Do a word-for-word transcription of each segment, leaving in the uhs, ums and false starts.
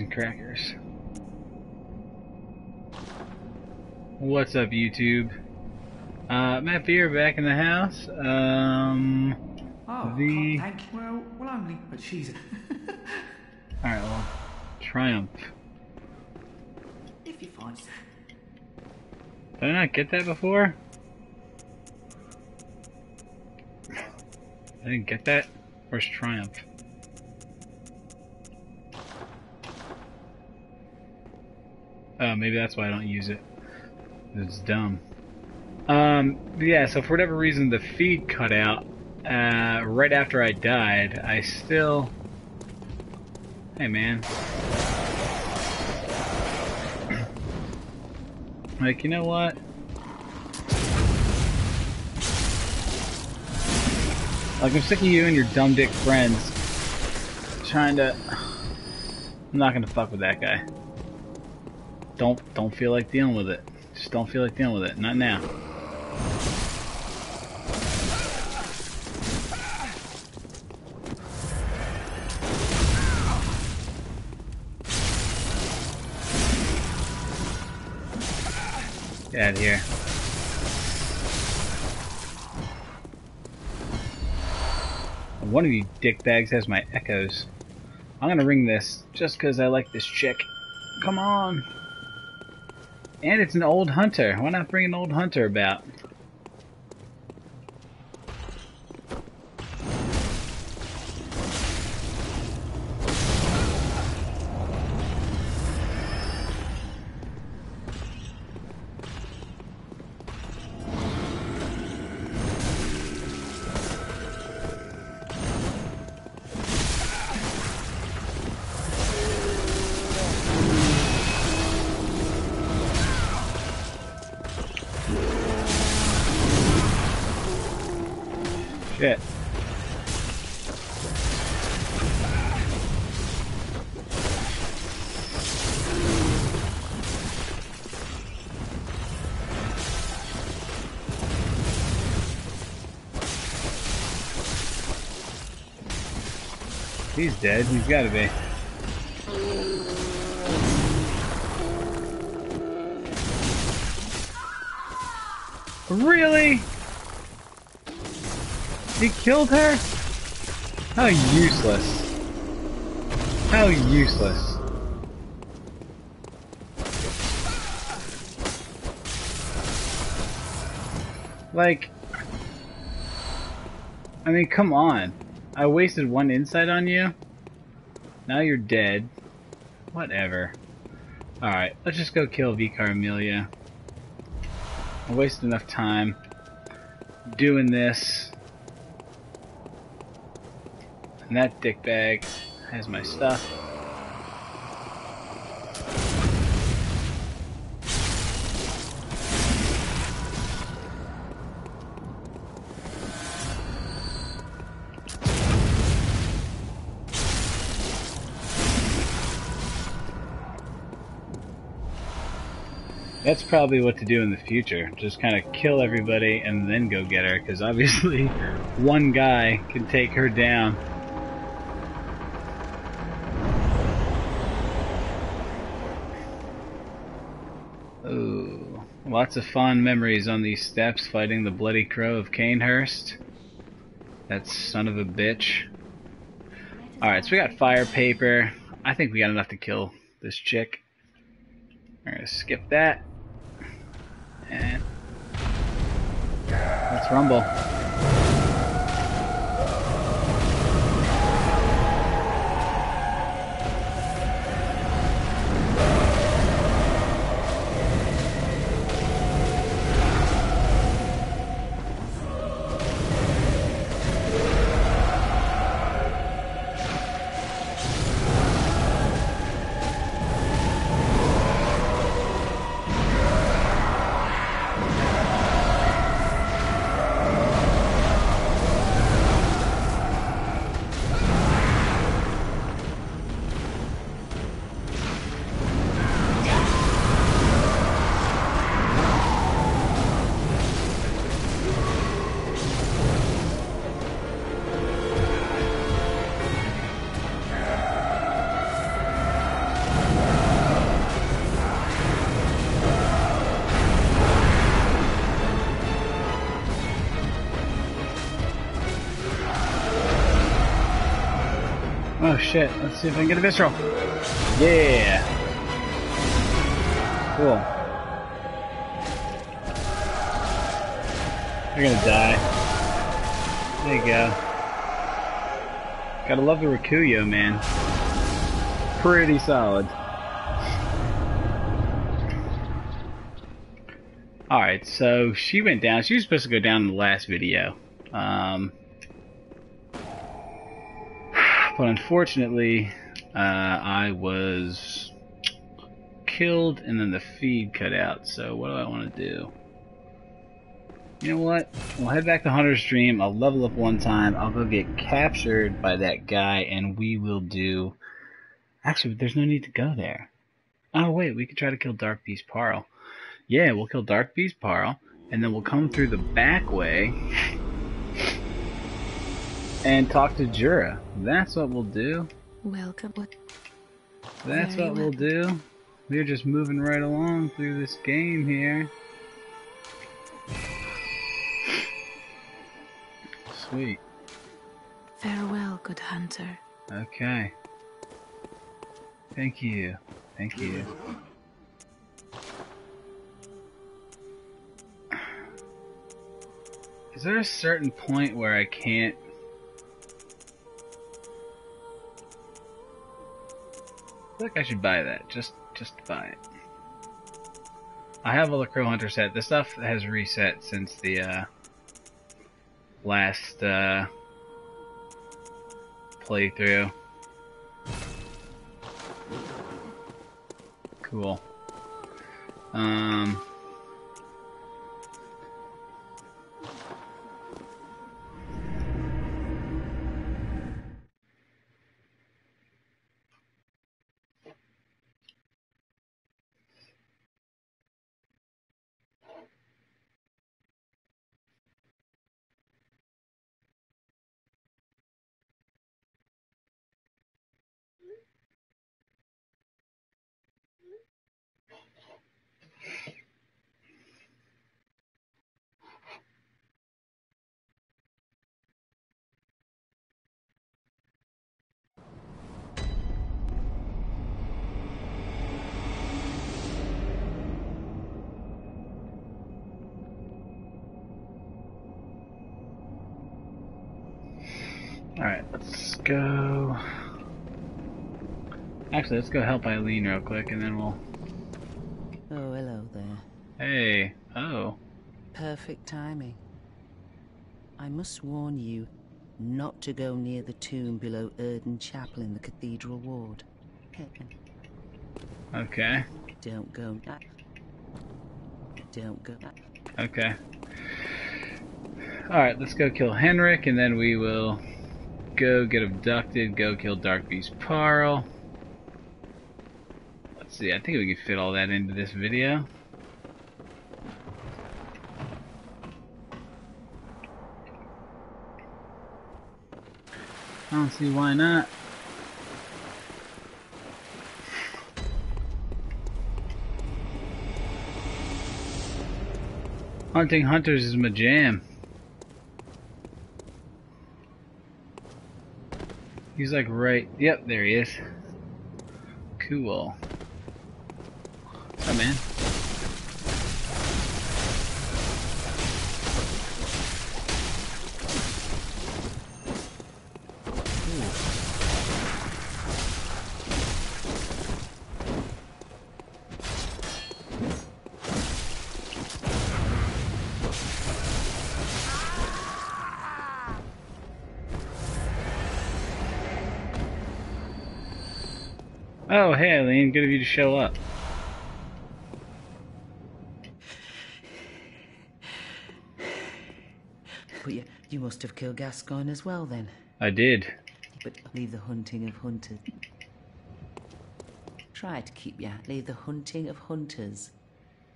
and crackers. What's up, YouTube? Uh, Matt Beer back in the house. Um, oh, the... I can't, well, well, only, but she's... Alright, well, Triumph. If you find... Did I not get that before? I didn't get that? Where's Triumph? Oh, maybe that's why I don't use it. It's dumb. Um, yeah, so for whatever reason the feed cut out uh, right after I died. I still... Hey, man. Like, you know what? Like, I'm sick of you and your dumb dick friends trying to... I'm not gonna fuck with that guy. Don't, don't feel like dealing with it. Just don't feel like dealing with it. Not now. Get out of here. One of you dickbags has my echoes. I'm gonna ring this just because I like this chick. Come on. And it's an old hunter. Why not bring an old hunter about? Shit. He's dead. He's gotta be. Really? He killed her? How useless. How useless. Like, I mean, come on. I wasted one insight on you. Now you're dead. Whatever. Alright, let's just go kill Vicar Amelia. I wasted enough time doing this. And that dickbag has my stuff. That's probably what to do in the future. Just kind of kill everybody and then go get her, because obviously one guy can take her down. Lots of fond memories on these steps fighting the bloody crow of Cainhurst. That son of a bitch. Alright, so we got fire paper. I think we got enough to kill this chick. We're gonna skip that. And let's rumble. Oh shit, let's see if I can get a visceral. Yeah! Cool. You're gonna die. There you go. Gotta love the Rakuyo, man. Pretty solid. Alright, so she went down. She was supposed to go down in the last video. Um... But unfortunately, uh, I was killed and then the feed cut out. So what do I want to do? You know what? We'll head back to Hunter's Dream. I'll level up one time. I'll go get captured by that guy and we will do... Actually, there's no need to go there. Oh, wait. We could try to kill Dark Beast Paarl. Yeah, we'll kill Dark Beast Paarl. And then we'll come through the back way... and talk to Jura. That's what we'll do. Welcome. That's what we'll do. We're just moving right along through this game here. Sweet. Farewell, good hunter. Okay. Thank you. Thank you. Is there a certain point where I can't I feel like I should buy that. Just, just buy it. I have all the Crow Hunter set. The stuff has reset since the uh, last uh, playthrough. Cool. Um. Alright, let's go... Actually, let's go help Eileen real quick, and then we'll... Oh, hello there. Hey. Oh. Perfect timing. I must warn you not to go near the tomb below Erden Chapel in the Cathedral Ward. Okay. Don't go... Don't go... Okay. Alright, let's go kill Henrik, and then we will... Go get abducted, go kill Dark Beast Paarl. Let's see, I think we can fit all that into this video. I don't see why not. Hunting hunters is my jam. He's like right, yep, there he is. Cool. What's up, man? Oh, hey, Eileen. Good of you to show up. But you, you must have killed Gascoigne as well, then. I did. But leave the hunting of hunters. Try to keep ya. Leave the hunting of hunters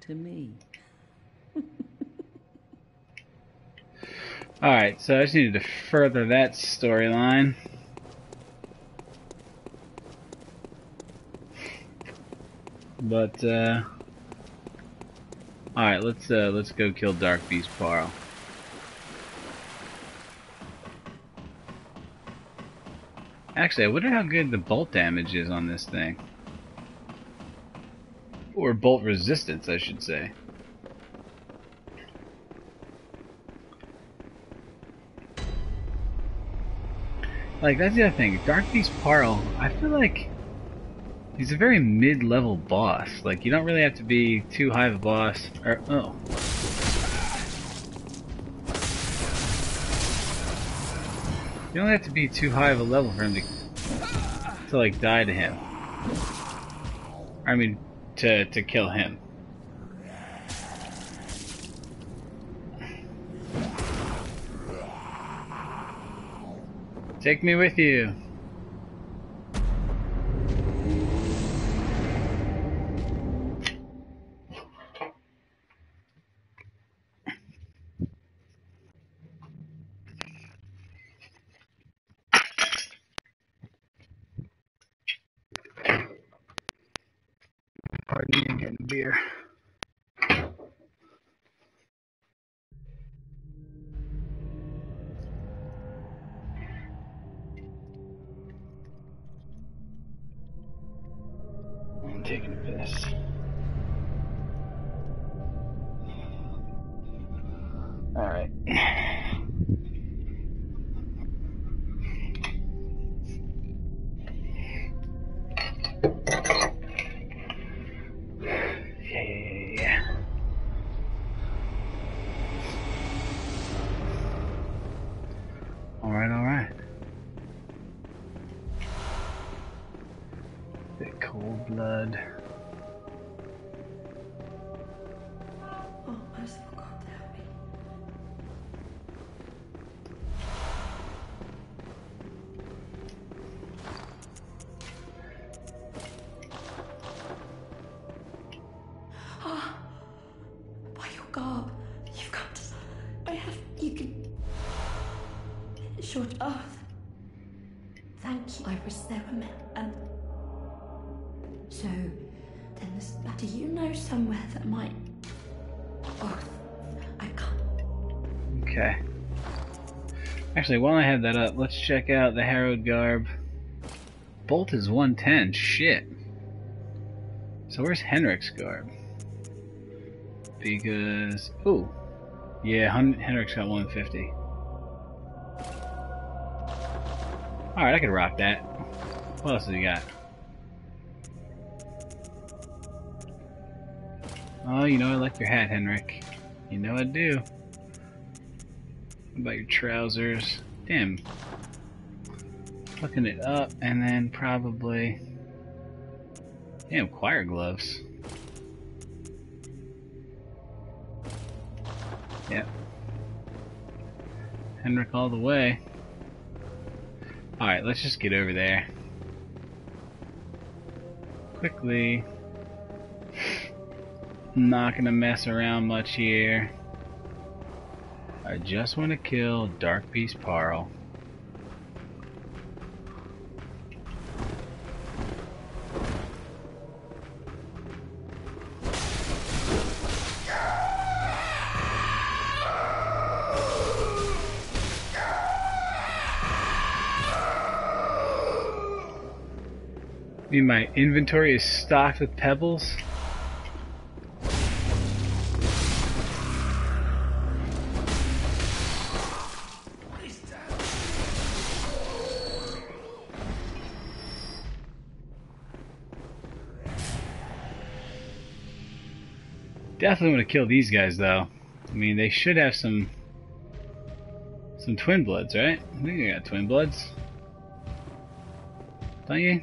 to me. All right. So I just needed to further that storyline. But uh all right, let's uh let's go kill Dark Beast Paarl. Actually, I wonder how good the bolt damage is on this thing. Or bolt resistance, I should say. Like, that's the other thing. Dark Beast Paarl, I feel like he's a very mid-level boss. Like, you don't really have to be too high of a boss. Or, oh. You don't have to be too high of a level for him to, to like, die to him. I mean, to, to kill him. Take me with you. Pardon me, getting a beer. Taking a piss. All right. Yeah, yeah, yeah. All right, all right. Cold blood. Oh, merciful God, help me. Oh, by your garb, you've got to. I have. You can. Short earth. Thank you. I wish there were men. And. So, then there's that. Do you know somewhere that might... Oh, I can't. Okay. Actually, while I have that up, let's check out the Harrowed Garb. Bolt is one ten. Shit. So where's Henrik's Garb? Because... Ooh. Yeah, Henrik's got one fifty. Alright, I could rock that. What else has he got? Oh, you know I like your hat, Henrik. You know I do. What about your trousers? Damn. Fucking it up, and then probably... Damn, choir gloves. Yep. Henrik all the way. Alright, let's just get over there. Quickly. I'm not gonna mess around much here. I just want to kill Dark Beast Paarl. I mean, my inventory is stocked with pebbles. Definitely want to kill these guys, though. I mean, they should have some some twin bloods, right? I think they got twin bloods, don't you?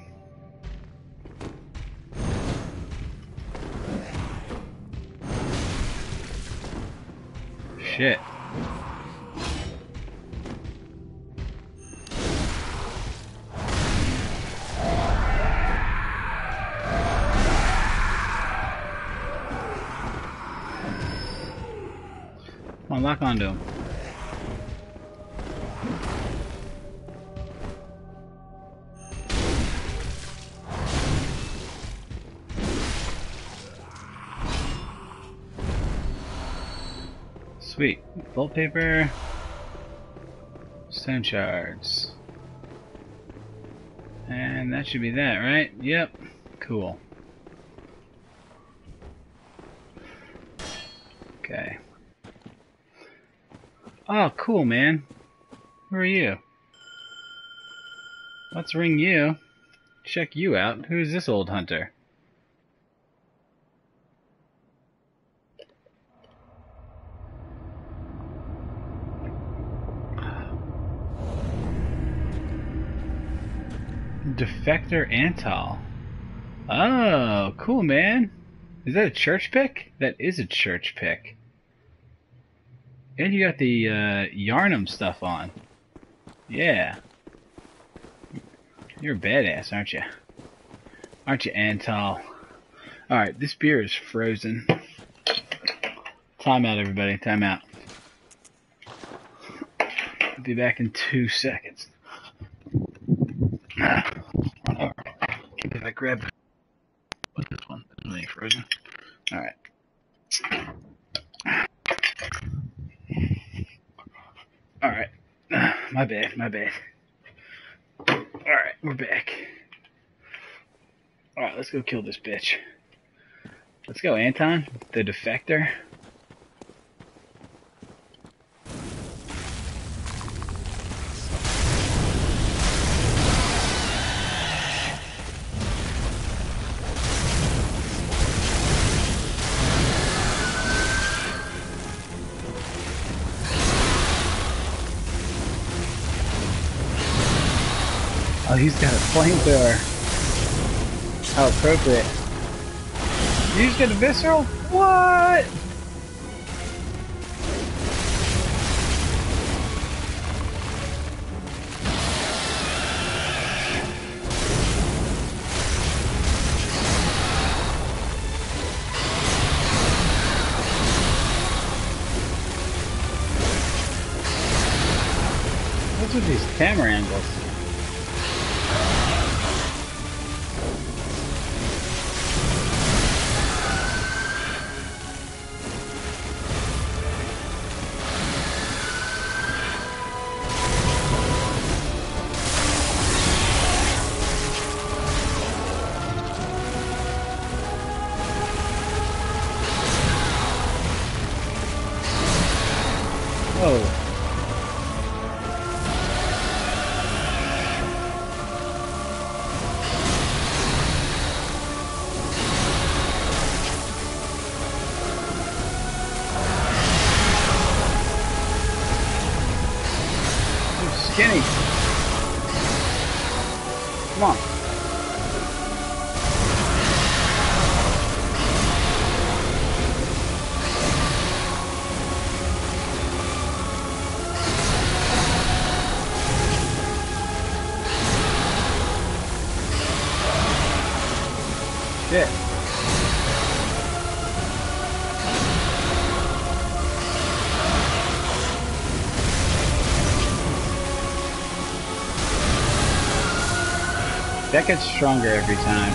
Shit. Lock onto him. Sweet. Bolt paper. Stone shards. And that should be that, right? Yep. Cool. Okay. Oh, cool, man. Who are you? Let's ring you. Check you out. Who's this old hunter? Defector Antal. Oh, cool, man. Is that a church pick? That is a church pick. And you got the uh, Yharnam stuff on. Yeah. You're a badass, aren't you? Aren't you, Antal? Alright, this beer is frozen. Time out, everybody. Time out. I'll be back in two seconds. If I grab what's this one? This one ain't frozen. Alright. Alright. My bad, my bad. Alright, we're back. Alright, let's go kill this bitch. Let's go, Anton, the defector. Oh, he's got a flamethrower. How appropriate. You just got a visceral? What? What's with these camera angles? Skinny. Come on. Shit. That gets stronger every time.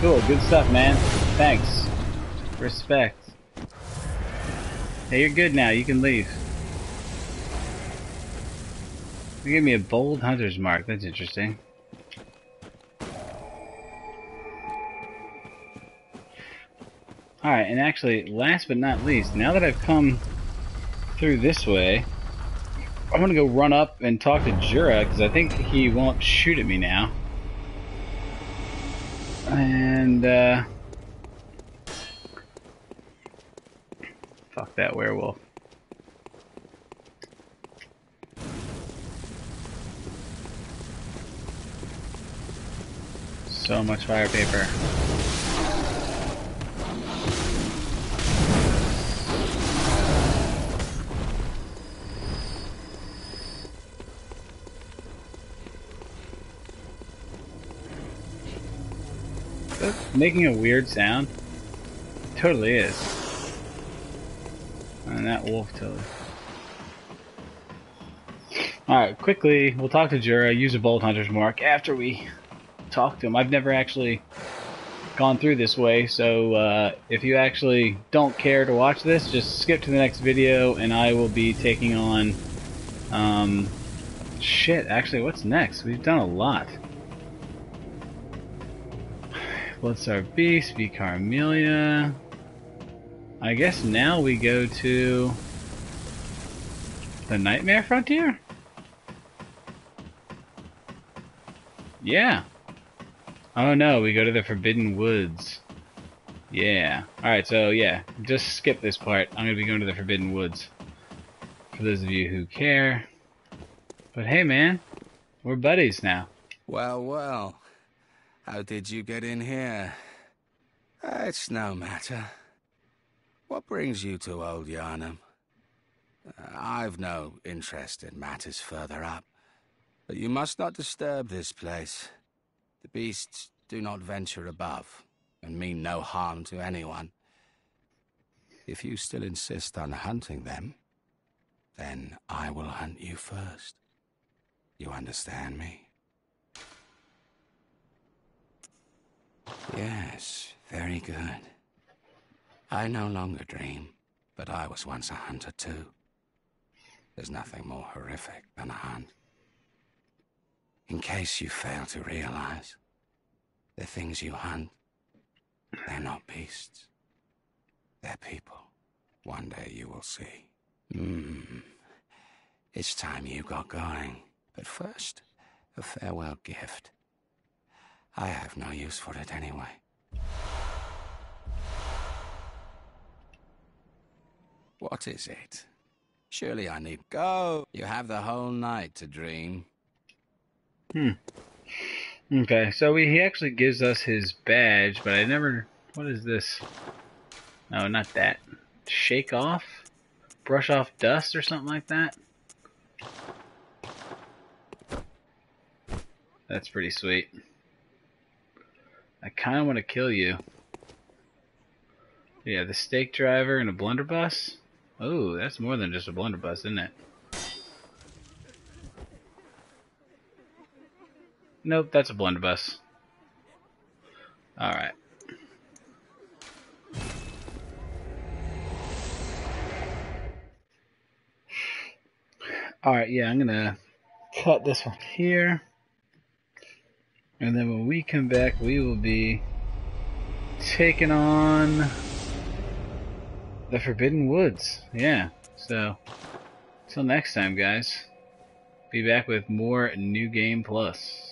Cool, good stuff, man. Thanks. Respect. Hey, you're good now. You can leave. You gave me a bold hunter's mark. That's interesting. Alright, and actually, last but not least, now that I've come through this way, I'm gonna go run up and talk to Jura, because I think he won't shoot at me now. And, uh... fuck that werewolf. So much fire paper. Making a weird sound? It totally is. And that wolf totally. Alright, quickly, we'll talk to Jura, use a bolt hunter's mark after we talk to him. I've never actually gone through this way, so uh, if you actually don't care to watch this, just skip to the next video and I will be taking on... Um, shit, actually, what's next? We've done a lot. Bloodstar Beast, Vicar Amelia. I guess now we go to the Nightmare Frontier? Yeah. Oh no, we go to the Forbidden Woods. Yeah. Alright, so yeah, just skip this part. I'm going to be going to the Forbidden Woods. For those of you who care. But hey man, we're buddies now. Well, well. How did you get in here? It's no matter. What brings you to Old Yharnam? I've no interest in matters further up, but you must not disturb this place. The beasts do not venture above, and mean no harm to anyone. If you still insist on hunting them, then I will hunt you first. You understand me? Yes, very good. I no longer dream, but I was once a hunter too. There's nothing more horrific than a hunt. In case you fail to realize, the things you hunt, they're not beasts. They're people. One day you will see. Hmm. It's time you got going. But first, a farewell gift. I have no use for it anyway. What is it? Surely I need go. You have the whole night to dream. Hmm. Okay, so he, he actually gives us his badge, but I never... What is this? No, not that. Shake off? Brush off dust or something like that? That's pretty sweet. I kind of want to kill you. Yeah, the Stake Driver and a Blunderbuss? Oh, that's more than just a Blunderbuss, isn't it? Nope, that's a Blunderbuss. Alright. Alright, yeah, I'm gonna cut this one here. And then when we come back, we will be taking on the Forbidden Woods. Yeah. So, till next time, guys. Be back with more New Game Plus.